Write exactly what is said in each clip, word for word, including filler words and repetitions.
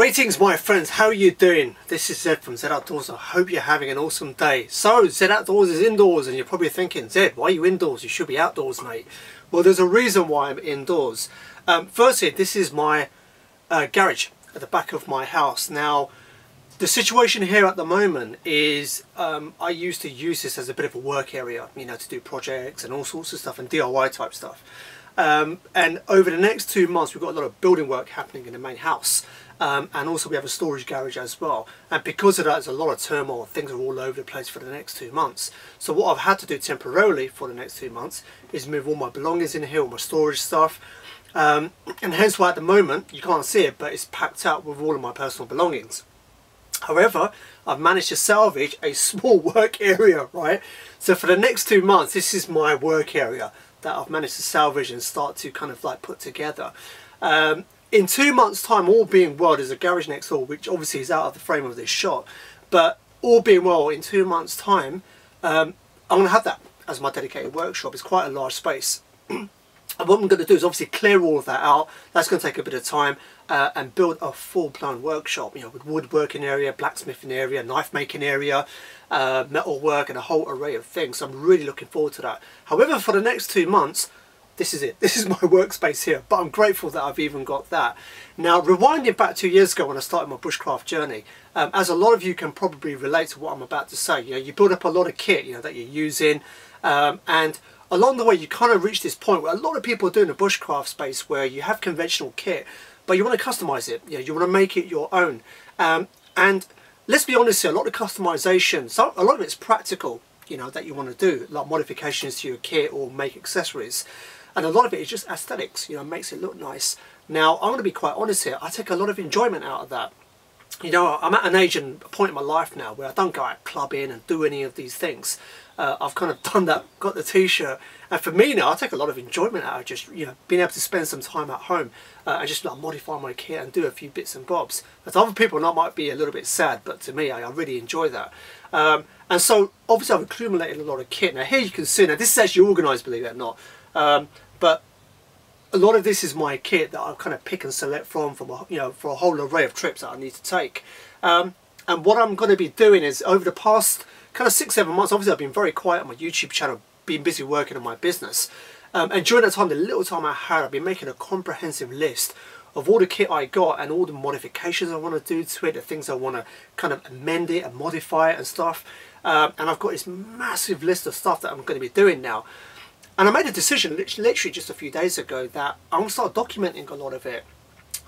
Greetings my friends, how are you doing? This is Zed from Zed Outdoors. I hope you're having an awesome day. So Zed Outdoors is indoors and you're probably thinking, Zed, why are you indoors? You should be outdoors, mate. Well, there's a reason why I'm indoors. Um, firstly, this is my uh, garage at the back of my house. Now, the situation here at the moment is um, I used to use this as a bit of a work area, you know, to do projects and all sorts of stuff and D I Y type stuff. Um, and over the next two months we've got a lot of building work happening in the main house, um, and also we have a storage garage as well, and because of that there's a lot of turmoil. Things are all over the place for the next two months. So what I've had to do temporarily for the next two months is move all my belongings in here, all my storage stuff, um, and hence why at the moment you can't see it, but it's packed up with all of my personal belongings. However, I've managed to salvage a small work area, right? So for the next two months this is my work area that I've managed to salvage and start to kind of like put together. Um, in two months time, all being well, there's a garage next door which obviously is out of the frame of this shot, but all being well, in two months time um, I'm going to have that as my dedicated workshop. It's quite a large space. And what I'm going to do is obviously clear all of that out. That's going to take a bit of time, uh, and build a full blown workshop, you know, with woodworking area, blacksmithing area, knife making area, Uh, metal work, and a whole array of things. So I'm really looking forward to that. However, for the next two months, this is it. This is my workspace here, but I'm grateful that I've even got that. Now, rewinding back two years ago when I started my bushcraft journey, um, as a lot of you can probably relate to what I'm about to say, you know, you build up a lot of kit, you know, that you're using, um, and along the way, you kind of reach this point where a lot of people are doing the bushcraft space where you have conventional kit, but you want to customize it. You know, you want to make it your own, um, and let's be honest here, a lot of customization, so a lot of it's practical, you know, that you want to do, like modifications to your kit or make accessories. And a lot of it is just aesthetics, you know, makes it look nice. Now, I'm going to be quite honest here, I take a lot of enjoyment out of that. You know, I'm at an age and a point in my life now where I don't go out clubbing and do any of these things. Uh, I've kind of done that, got the t-shirt. And for me now, I take a lot of enjoyment out of just, you know, being able to spend some time at home uh, and just like modify my kit and do a few bits and bobs. But to other people, that might be a little bit sad, but to me, I, I really enjoy that. Um, and so, obviously, I've accumulated a lot of kit. Now, here you can see, now this is actually organised, believe it or not. Um, but a lot of this is my kit that I kind of pick and select from, from a, you know, for a whole array of trips that I need to take. Um, and what I'm going to be doing is over the past kind of six, seven months, obviously I've been very quiet on my YouTube channel, been busy working on my business. Um, and during that time, the little time I had, I've been making a comprehensive list of all the kit I got and all the modifications I want to do to it, the things I want to kind of amend it and modify it and stuff. Um, and I've got this massive list of stuff that I'm going to be doing now. And I made a decision literally just a few days ago that I'm going to start documenting a lot of it.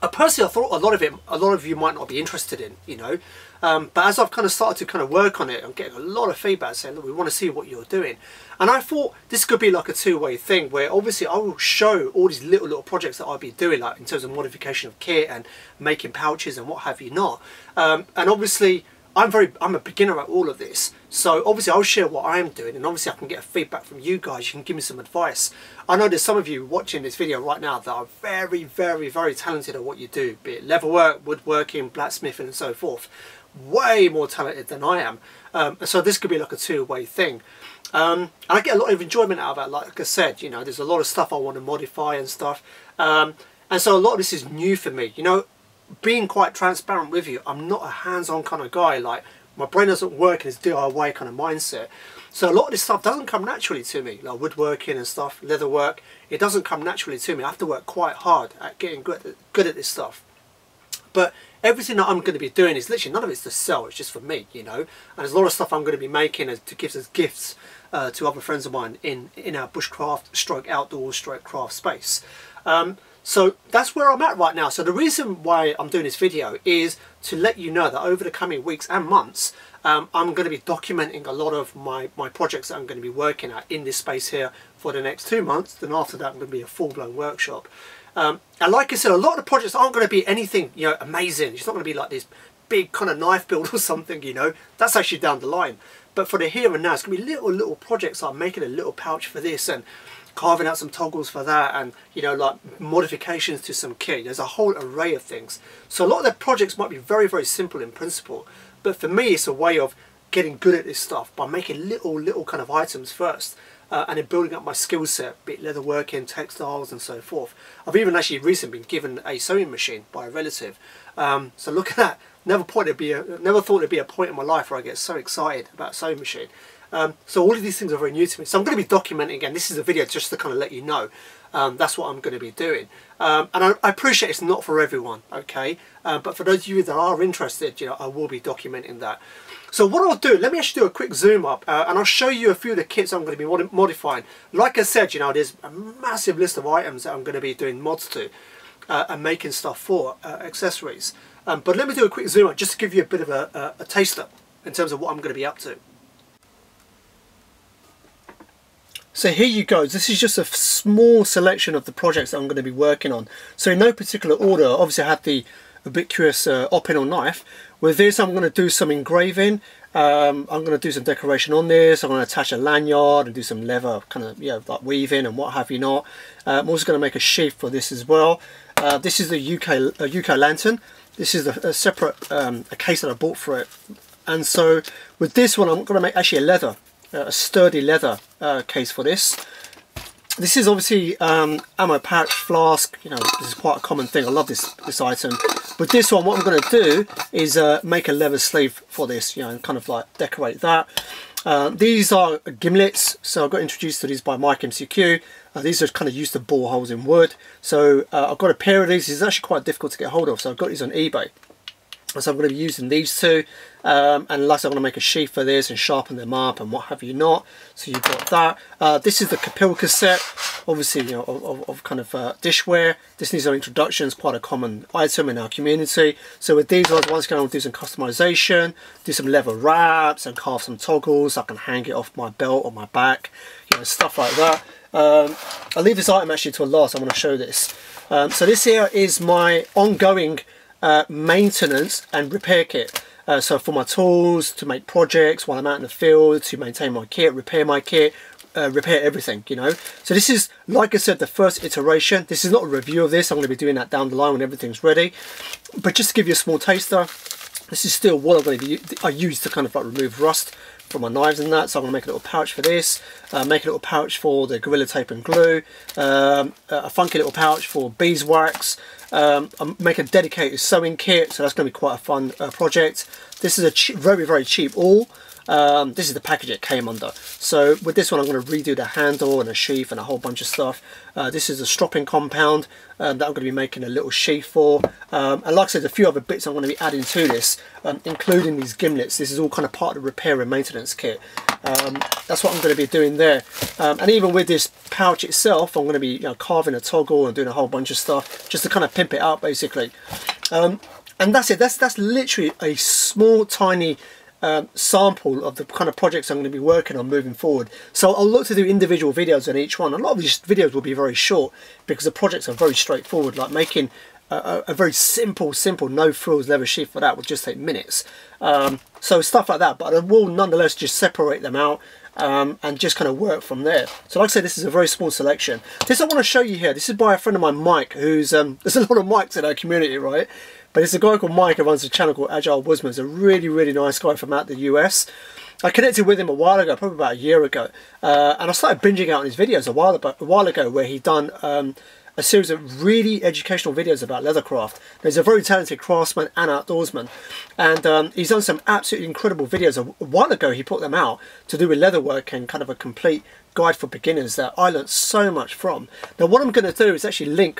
Uh, personally, I thought a lot of it, a lot of you might not be interested in, you know. Um, but as I've kind of started to kind of work on it, I'm getting a lot of feedback saying, look, we want to see what you're doing. And I thought this could be like a two-way thing where obviously I will show all these little, little projects that I'll be doing, like in terms of modification of kit and making pouches and what have you not. Um, and obviously, I'm very, I'm a beginner at all of this, so obviously I'll share what I'm doing, and obviously I can get feedback from you guys. You can give me some advice. I know there's some of you watching this video right now that are very, very, very talented at what you do, be it leather work, woodworking, blacksmithing and so forth. Way more talented than I am. Um, so this could be like a two-way thing. Um, and I get a lot of enjoyment out of that, like I said, you know, there's a lot of stuff I want to modify and stuff. Um, and so a lot of this is new for me, you know. Being quite transparent with you, I'm not a hands-on kind of guy. Like, my brain doesn't work in this D I Y kind of mindset, so a lot of this stuff doesn't come naturally to me, like woodworking and stuff, leather work. It doesn't come naturally to me. I have to work quite hard at getting good good at this stuff. But everything that I'm going to be doing is literally, none of it's to sell, it's just for me, you know. And there's a lot of stuff I'm going to be making as to give as gifts uh, to other friends of mine in in our bushcraft stroke outdoor stroke craft space. um So that's where I'm at right now. So the reason why I'm doing this video is to let you know that over the coming weeks and months, um, I'm going to be documenting a lot of my, my projects that I'm going to be working at in this space here for the next two months. Then after that, I'm going to be a full-blown workshop. Um, and like I said, a lot of the projects aren't going to be anything, you know, amazing. It's not going to be like this big kind of knife build or something, you know. That's actually down the line. But for the here and now, it's going to be little, little projects. I'm making a little pouch for this and carving out some toggles for that, and you know, like modifications to some kit. There's a whole array of things. So a lot of the projects might be very, very simple in principle, but for me it's a way of getting good at this stuff by making little, little kind of items first. uh, and in building up my skill set, be it leather working, textiles and so forth. I've even actually recently been given a sewing machine by a relative. Um, so look at that, never, point it'd be a, never thought there'd be a point in my life where I get so excited about a sewing machine. Um, so all of these things are very new to me. So I'm going to be documenting again. This is a video just to kind of let you know. Um, that's what I'm going to be doing. Um, and I, I appreciate it's not for everyone, okay? Uh, but for those of you that are interested, you know, I will be documenting that. So what I'll do, let me actually do a quick zoom up uh, and I'll show you a few of the kits I'm going to be mod modifying. Like I said, you know, there's a massive list of items that I'm going to be doing mods to uh, and making stuff for, uh, accessories. Um, but let me do a quick zoom up just to give you a bit of a, a, a taster in terms of what I'm going to be up to. So here you go, this is just a small selection of the projects that I'm going to be working on. So in no particular order, obviously I had the ubiquitous uh, Opinel knife. With this I'm going to do some engraving, um, I'm going to do some decoration on this, I'm going to attach a lanyard and do some leather, kind of, you know, like weaving and what have you not. Uh, I'm also going to make a sheath for this as well. Uh, this is the U K, uh, U K lantern. This is a, a separate um, a case that I bought for it. And so with this one I'm going to make actually a leather. Uh, a sturdy leather uh, case for this. This is obviously um, ammo pouch, flask, you know, this is quite a common thing. I love this this item. But this one, what I'm going to do is uh, make a leather sleeve for this, you know, and kind of like decorate that. Uh, these are gimlets, so I got introduced to these by Mike M C Q. Uh, these are kind of used to bore holes in wood. So uh, I've got a pair of these. These are actually quite difficult to get hold of, so I've got these on eBay. So I'm going to be using these two, um, and last I'm going to make a sheath for this and sharpen them up and what have you not. So you've got that. Uh, this is the Kapilka set, obviously, you know, of, of kind of uh, dishware. This needs no introduction, it's quite a common item in our community. So with these ones, once again, I'll do some customization, do some leather wraps and carve some toggles. I can hang it off my belt or my back, you know, stuff like that. Um, I'll leave this item actually to a last. I want to show this. Um, so this here is my ongoing Uh, maintenance and repair kit, uh, so for my tools, to make projects while I'm out in the field, to maintain my kit, repair my kit, uh, repair everything, you know. So this is, like I said, the first iteration. This is not a review of this, I'm going to be doing that down the line when everything's ready, but just to give you a small taster, this is still what I'm going to be, I use to kind of like remove rust from my knives and that. So I'm going to make a little pouch for this, uh, make a little pouch for the Gorilla Tape and glue, um, a funky little pouch for beeswax. Um, I make a dedicated sewing kit, so that's going to be quite a fun uh, project. This is a che very, very cheap awl. Um, this is the package it came under. So with this one, I'm going to redo the handle and a sheath and a whole bunch of stuff. Uh, this is a stropping compound um, that I'm going to be making a little sheath for. Um, and like I said, a few other bits I'm going to be adding to this, um, including these gimlets. This is all kind of part of the repair and maintenance kit. Um, that's what I'm going to be doing there. Um, and even with this pouch itself, I'm going to be, you know, carving a toggle and doing a whole bunch of stuff just to kind of pimp it out, basically. Um, and that's it. That's, that's literally a small, tiny Um, sample of the kind of projects I'm going to be working on moving forward. So I'll look to do individual videos on each one. A lot of these videos will be very short because the projects are very straightforward, like making a, a very simple, simple no-frills leather sheath for that would just take minutes. Um, so stuff like that, but I will nonetheless just separate them out um, and just kind of work from there. So like I said, this is a very small selection. This I want to show you here, this is by a friend of mine, Mike, who's, um, there's a lot of Mikes in our community, right? But it's a guy called Mike who runs a channel called Agile Woodsman. He's a really, really nice guy from out the U S. I connected with him a while ago, probably about a year ago. Uh, and I started binging out on his videos a while, about, a while ago where he'd done um, a series of really educational videos about leathercraft. He's a very talented craftsman and outdoorsman. And um, he's done some absolutely incredible videos. A while ago he put them out to do with leatherwork and kind of a complete guide for beginners that I learned so much from. Now what I'm going to do is actually link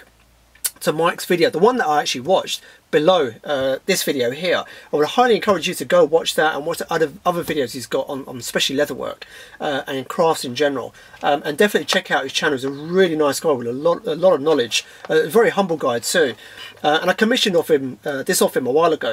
to Mike's video, the one that I actually watched below uh, this video here. I would highly encourage you to go watch that and watch the other, other videos he's got on, on especially leatherwork uh, and crafts in general. Um, and definitely check out his channel. He's a really nice guy with a lot, a lot of knowledge, a very humble guy too. Uh, and I commissioned off him uh, this off him a while ago.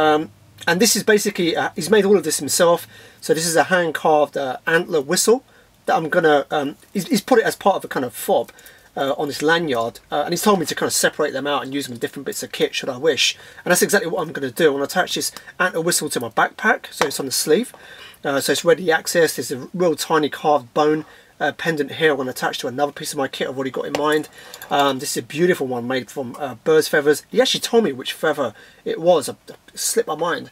Um, and this is basically, uh, he's made all of this himself. So this is a hand carved uh, antler whistle that I'm gonna, um, he's, he's put it as part of a kind of fob. Uh, on this lanyard, uh, and he's told me to kind of separate them out and use them in different bits of kit should I wish, and that's exactly what I'm going to do. I'm going to attach this antler whistle to my backpack, so it's on the sleeve, uh, so it's ready access. There's a real tiny carved bone uh, pendant here I'm going to attach to another piece of my kit I've already got in mind. Um, this is a beautiful one made from uh, bird's feathers. He actually told me which feather it was. I, I slipped my mind.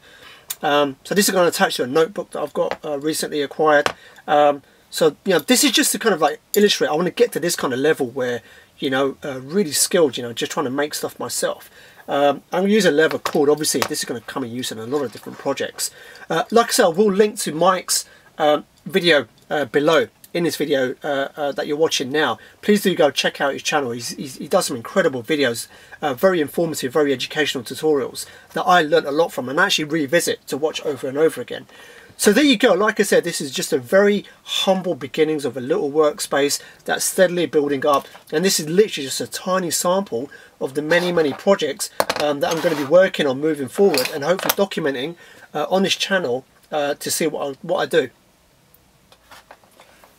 Um, so this is going to attach to a notebook that I've got uh, recently acquired. Um, So, you know, this is just to kind of like illustrate. I want to get to this kind of level where, you know, uh, really skilled, you know, just trying to make stuff myself. Um, I'm going to use a leather cord. Obviously, this is going to come in use in a lot of different projects. Uh, like I said, I will link to Mike's um, video uh, below in this video uh, uh, that you're watching now. Please do go check out his channel. He's, he's, he does some incredible videos, uh, very informative, very educational tutorials that I learned a lot from and actually revisit to watch over and over again. So there you go. Like I said, this is just a very humble beginnings of a little workspace that's steadily building up. And this is literally just a tiny sample of the many, many projects um, that I'm going to be working on moving forward and hopefully documenting uh, on this channel uh, to see what I, what I do.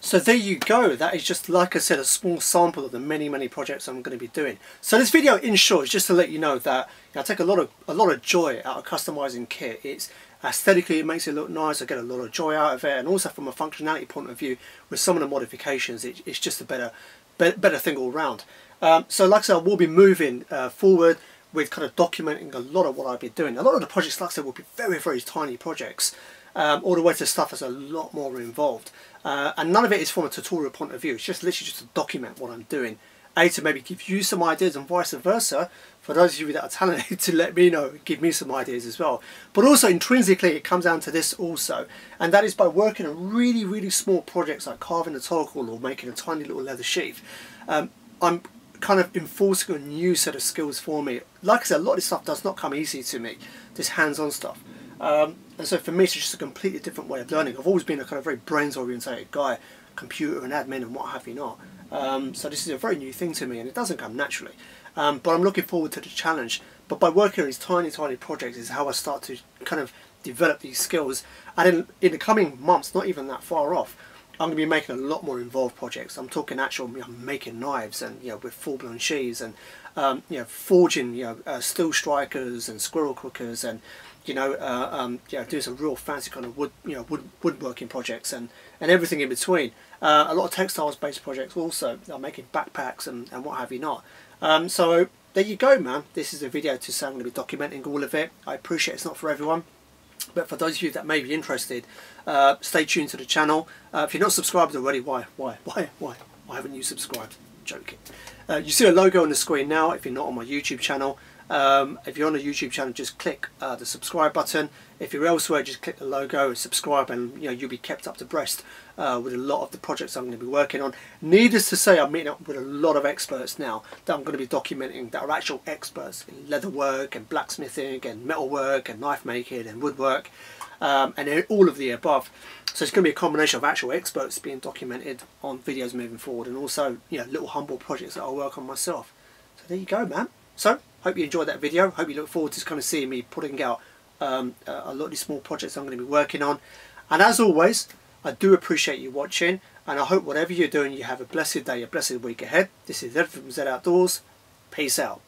So there you go, that is just, like I said, a small sample of the many, many projects I'm going to be doing. So this video, in short, is just to let you know that you know, I take a lot of a lot of joy out of customizing kit. It's aesthetically, it makes it look nice, I get a lot of joy out of it, and also from a functionality point of view, with some of the modifications, it, it's just a better, be, better thing all round. Um, so like I said, I will be moving uh, forward with kind of documenting a lot of what I'll be doing. A lot of the projects, like I said, will be very, very tiny projects. Um, all the way to stuff that's a lot more involved, uh, and none of it is from a tutorial point of view. It's just literally just to document what I'm doing, A, to maybe give you some ideas, and vice versa for those of you that are talented to let me know, give me some ideas as well. But also intrinsically it comes down to this also, and that is by working on really really small projects like carving a toggle or making a tiny little leather sheath. um, I'm kind of enforcing a new set of skills for me. Like I said, a lot of this stuff does not come easy to me, this hands-on stuff. Um, and so for me it's just a completely different way of learning. I've always been a kind of very brains orientated guy, computer and admin and what have you not. Um, so this is a very new thing to me and it doesn't come naturally. Um, but I'm looking forward to the challenge. But by working on these tiny tiny projects is how I start to kind of develop these skills. And in, in the coming months, not even that far off, I'm going to be making a lot more involved projects. I'm talking actual, you know, making knives and, you know, with full blown sheaths and, um, you know, forging, you know, uh, steel strikers and squirrel cookers and, you know, uh, um, yeah, doing some real fancy kind of wood, you know, wood, woodworking projects and, and everything in between. Uh, a lot of textiles-based projects also, uh, making backpacks and, and what have you not. Um, so there you go, man. This is a video to say I'm going to be documenting all of it. I appreciate it's not for everyone, but for those of you that may be interested, uh, stay tuned to the channel. Uh, if you're not subscribed already, why, why, why, why, why haven't you subscribed? Joking. Uh, you see a logo on the screen now if you're not on my YouTube channel. Um, if you're on a YouTube channel, just click uh, the subscribe button. If you're elsewhere, just click the logo and subscribe, and you know, you'll be kept up to breast uh, with a lot of the projects I'm going to be working on. Needless to say, I'm meeting up with a lot of experts now that I'm going to be documenting, that are actual experts in leatherwork and blacksmithing and metalwork and knife making and woodwork, um, and all of the above. So it's going to be a combination of actual experts being documented on videos moving forward, and also, you know, little humble projects that I'll work on myself. So there you go, man. So hope you enjoyed that video. Hope you look forward to kind of seeing me putting out um, a lot of these small projects I'm going to be working on. And as always, I do appreciate you watching, and I hope whatever you're doing, you have a blessed day, a blessed week ahead. This is Zed from Zed Outdoors. Peace out.